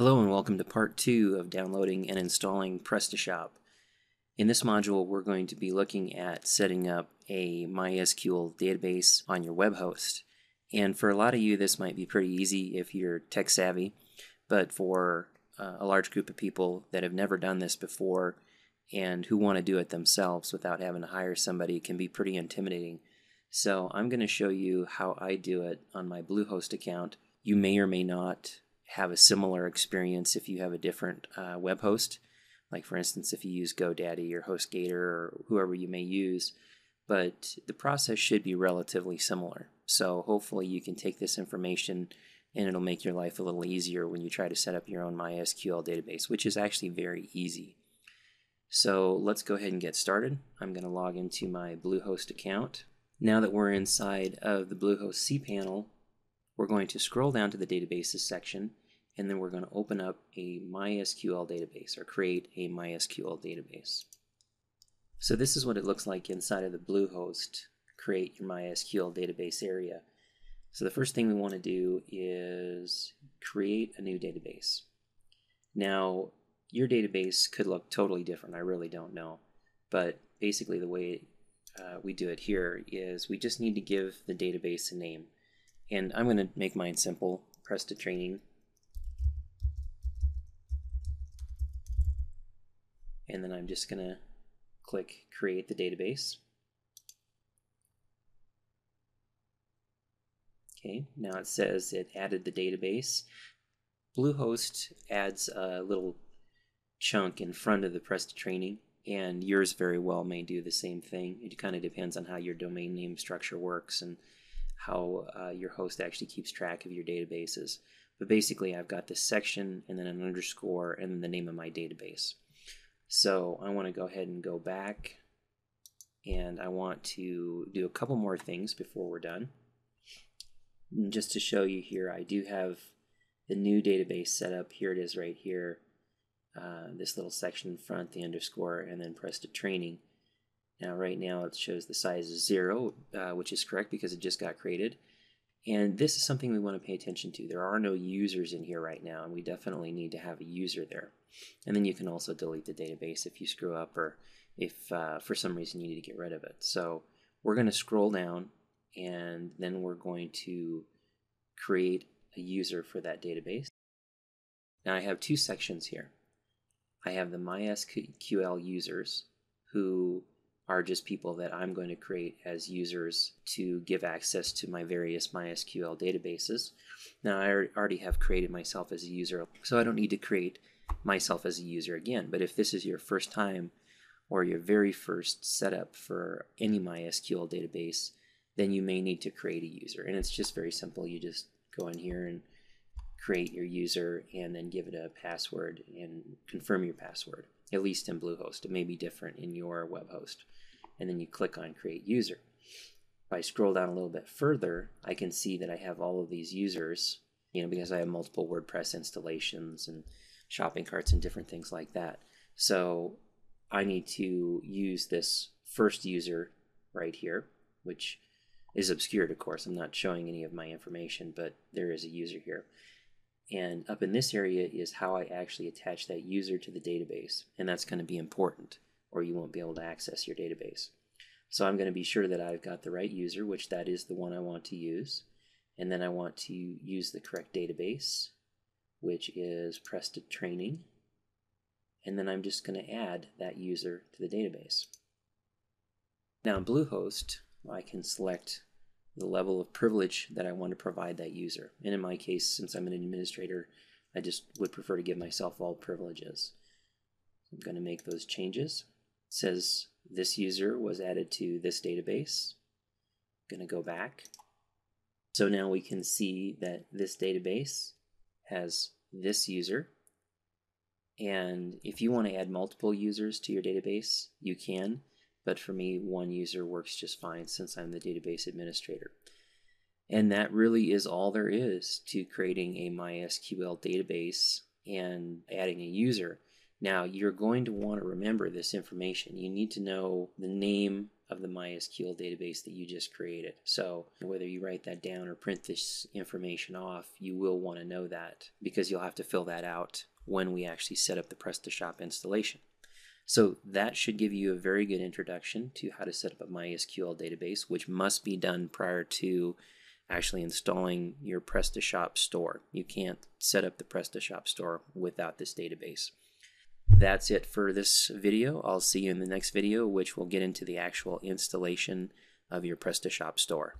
Hello and welcome to part 2 of downloading and installing PrestaShop. In this module we're going to be looking at setting up a MySQL database on your web host. And for a lot of you this might be pretty easy if you're tech savvy, but for a large group of people that have never done this before and who want to do it themselves without having to hire somebody, it can be pretty intimidating. So I'm going to show you how I do it on my Bluehost account. You may or may not have a similar experience if you have a different web host, like for instance if you use GoDaddy or HostGator or whoever you may use, but the process should be relatively similar. So hopefully you can take this information and it'll make your life a little easier when you try to set up your own MySQL database, which is actually very easy. So let's go ahead and get started. I'm going to log into my Bluehost account. Now that we're inside of the Bluehost cPanel, we're going to scroll down to the databases section, and then we're going to open up a MySQL database, or create a MySQL database. So this is what it looks like inside of the Bluehost Create Your MySQL Database area. So the first thing we want to do is create a new database. Now, your database could look totally different. I really don't know. But basically the way we do it here is we just need to give the database a name. And I'm going to make mine simple, Presta Training. And then I'm just going to click Create the Database. Okay, now it says it added the database. Bluehost adds a little chunk in front of the Presta Training, and yours very well may do the same thing. It kind of depends on how your domain name structure works and how your host actually keeps track of your databases. But basically I've got this section and then an underscore and then the name of my database. So I want to go ahead and go back, and I want to do a couple more things before we're done. And just to show you here, I do have the new database set up. Here it is right here, this little section in front, the underscore, and then Presta Training. Now right now it shows the size is 0, which is correct because it just got created. And this is something we want to pay attention to. There are no users in here right now, and we definitely need to have a user there. And then you can also delete the database if you screw up or if for some reason you need to get rid of it. So we're going to scroll down, and then we're going to create a user for that database. Now I have two sections here. I have the MySQL users, who are just people that I'm going to create as users to give access to my various MySQL databases. Now I already have created myself as a user, so I don't need to create myself as a user again. But if this is your first time or your very first setup for any MySQL database, then you may need to create a user. And it's just very simple. You just go in here and create your user and then give it a password and confirm your password, at least in Bluehost. It may be different in your web host. And then you click on Create User. If I scroll down a little bit further, I can see that I have all of these users, you know, because I have multiple WordPress installations and shopping carts and different things like that. So I need to use this first user right here, which is obscured, of course. I'm not showing any of my information, but there is a user here. And up in this area is how I actually attach that user to the database. And that's going to be important, or you won't be able to access your database. So I'm going to be sure that I've got the right user, which that is the one I want to use. And then I want to use the correct database, which is Presta Training. And then I'm just going to add that user to the database. Now in Bluehost, I can select the level of privilege that I want to provide that user. And in my case, since I'm an administrator, I just would prefer to give myself all privileges. I'm going to make those changes. It says this user was added to this database. I'm going to go back. So now we can see that this database has this user. And if you want to add multiple users to your database, you can. But for me, one user works just fine since I'm the database administrator. And that really is all there is to creating a MySQL database and adding a user. Now, you're going to want to remember this information. You need to know the name of the MySQL database that you just created. So whether you write that down or print this information off, you will want to know that, because you'll have to fill that out when we actually set up the PrestaShop installation. So that should give you a very good introduction to how to set up a MySQL database, which must be done prior to actually installing your PrestaShop store. You can't set up the PrestaShop store without this database. That's it for this video. I'll see you in the next video, which will get into the actual installation of your PrestaShop store.